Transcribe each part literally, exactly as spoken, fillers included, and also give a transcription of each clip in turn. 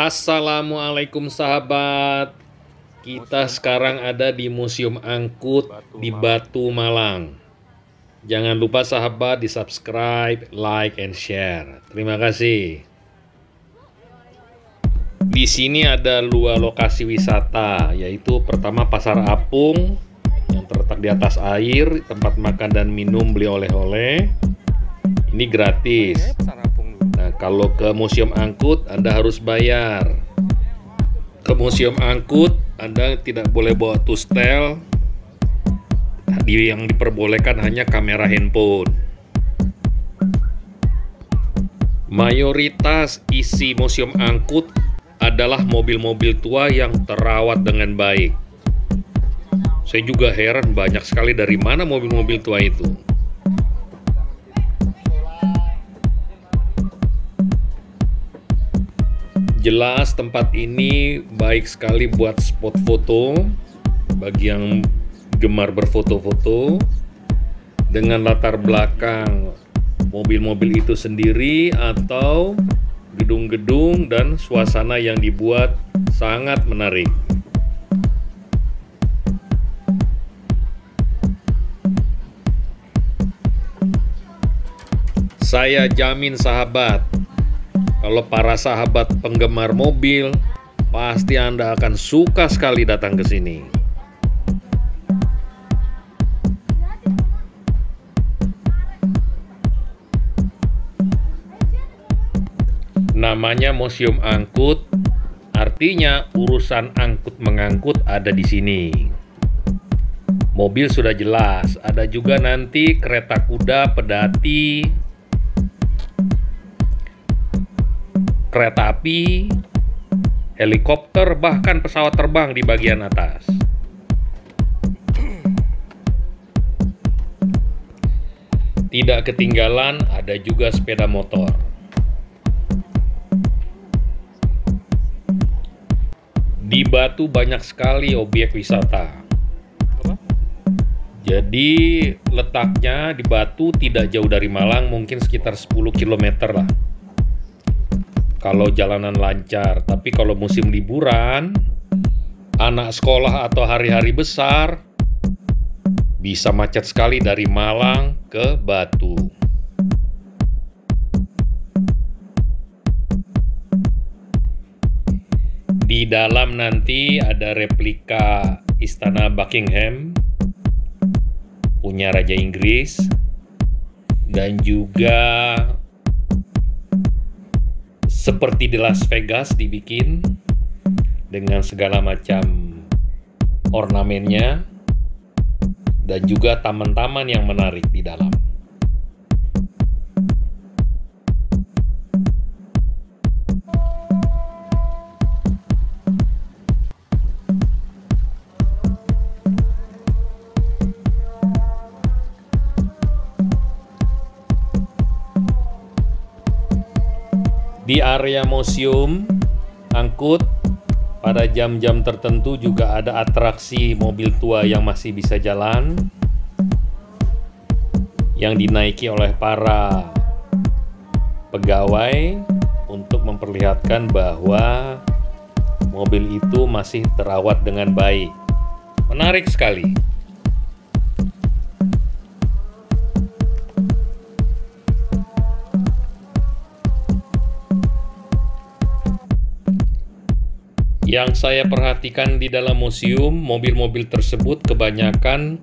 Assalamualaikum sahabat. Kita sekarang ada di Museum Angkut di Batu Malang. Jangan lupa sahabat di subscribe, like, and share. Terima kasih. Di sini ada dua lokasi wisata, yaitu pertama Pasar Apung yang terletak di atas air, tempat makan dan minum beli oleh-oleh. Ini gratis. Nah, kalau ke Museum Angkut Anda harus bayar. Ke Museum Angkut Anda tidak boleh bawa tustel. Yang diperbolehkan hanya kamera handphone. Mayoritas isi Museum Angkut adalah mobil-mobil tua yang terawat dengan baik. Saya juga heran banyak sekali dari mana mobil-mobil tua itu. Jelas tempat ini baik sekali buat spot foto bagi yang gemar berfoto-foto. Dengan latar belakang mobil-mobil itu sendiri atau gedung-gedung dan suasana yang dibuat sangat menarik. Saya jamin sahabat, kalau para sahabat penggemar mobil, pasti Anda akan suka sekali datang ke sini. Namanya Museum Angkut, artinya urusan angkut mengangkut ada di sini. Mobil sudah jelas, ada juga nanti kereta kuda, pedati, kereta api, helikopter, bahkan pesawat terbang di bagian atas. Tidak ketinggalan ada juga sepeda motor. Di Batu banyak sekali objek wisata. Jadi letaknya di Batu tidak jauh dari Malang, mungkin sekitar sepuluh kilometer lah. Kalau jalanan lancar, tapi kalau musim liburan, anak sekolah atau hari-hari besar, bisa macet sekali dari Malang ke Batu. Di dalam nanti ada replika Istana Buckingham, punya Raja Inggris, dan juga seperti di Las Vegas dibikin dengan segala macam ornamennya dan juga taman-taman yang menarik di dalam. Di area museum angkut pada jam-jam tertentu juga ada atraksi mobil tua yang masih bisa jalan, yang dinaiki oleh para pegawai untuk memperlihatkan bahwa mobil itu masih terawat dengan baik. Menarik sekali. Yang saya perhatikan di dalam museum, mobil-mobil tersebut kebanyakan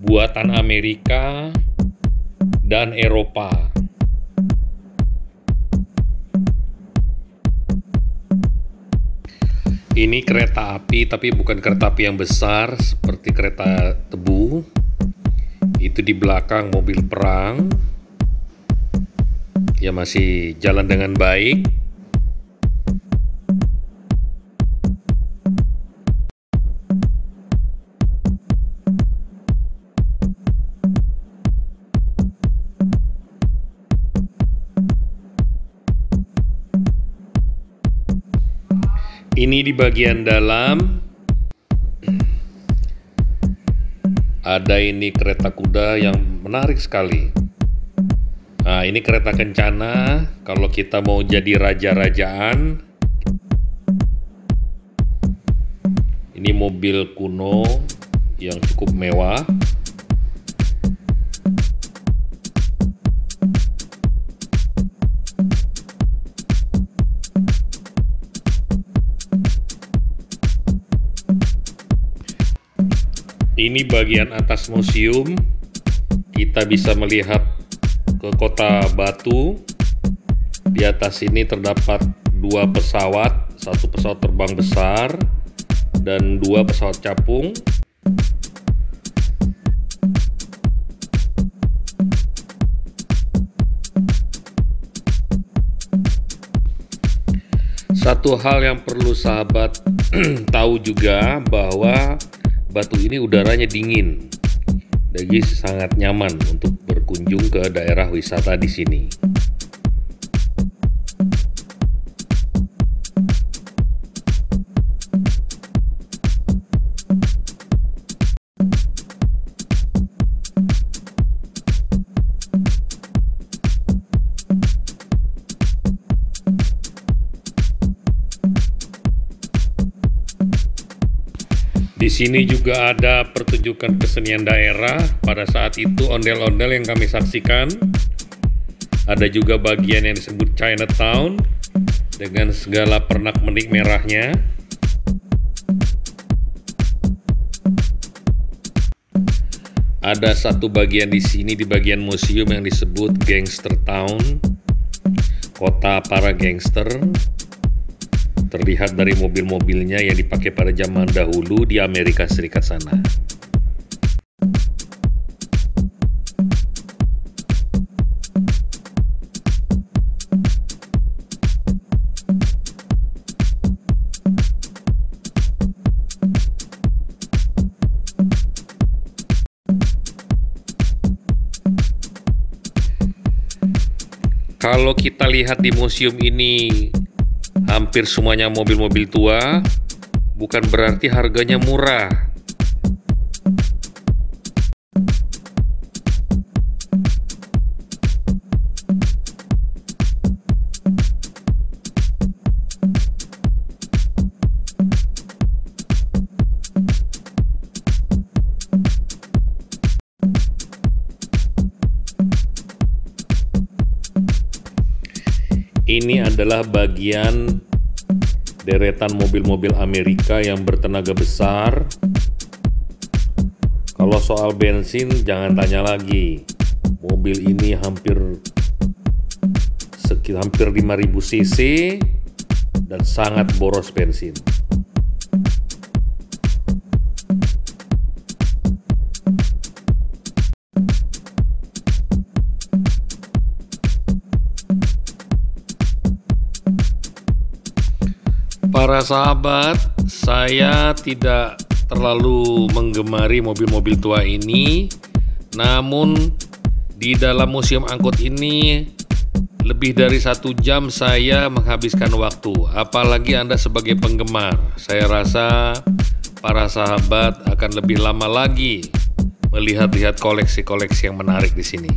buatan Amerika dan Eropa. Ini kereta api, tapi bukan kereta api yang besar seperti kereta tebu. Itu di belakang mobil perang. Ya masih jalan dengan baik. Ini di bagian dalam ada ini kereta kuda yang menarik sekali. Nah, ini kereta kencana. Kalau kita mau jadi raja-rajaan, Ini mobil kuno yang cukup mewah. Ini bagian atas museum, kita bisa melihat ke kota Batu. Di atas ini terdapat dua pesawat, satu pesawat terbang besar dan dua pesawat capung. Satu hal yang perlu sahabat tahu juga bahwa Batu ini udaranya dingin, jadi sangat nyaman untuk berkunjung ke daerah wisata di sini. Di sini juga ada pertunjukan kesenian daerah. Pada saat itu ondel-ondel yang kami saksikan. Ada juga bagian yang disebut Chinatown dengan segala pernak-pernik merahnya. Ada satu bagian di sini di bagian museum yang disebut Gangster Town, kota para gangster. Terlihat dari mobil-mobilnya yang dipakai pada zaman dahulu di Amerika Serikat sana. Kalau kita lihat di museum ini hampir semuanya mobil-mobil tua, bukan berarti harganya murah. Ini adalah bagian deretan mobil-mobil Amerika yang bertenaga besar. Kalau soal bensin, jangan tanya lagi. Mobil ini hampir sekitar hampir lima ribu cc dan sangat boros bensin. Para sahabat, saya tidak terlalu menggemari mobil-mobil tua ini, namun di dalam museum angkut ini lebih dari satu jam saya menghabiskan waktu. Apalagi Anda sebagai penggemar, saya rasa para sahabat akan lebih lama lagi melihat-lihat koleksi-koleksi yang menarik di sini.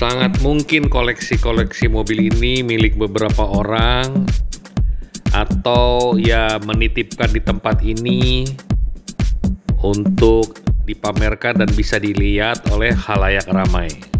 Sangat mungkin koleksi-koleksi mobil ini milik beberapa orang atau ya menitipkan di tempat ini untuk dipamerkan dan bisa dilihat oleh khalayak ramai.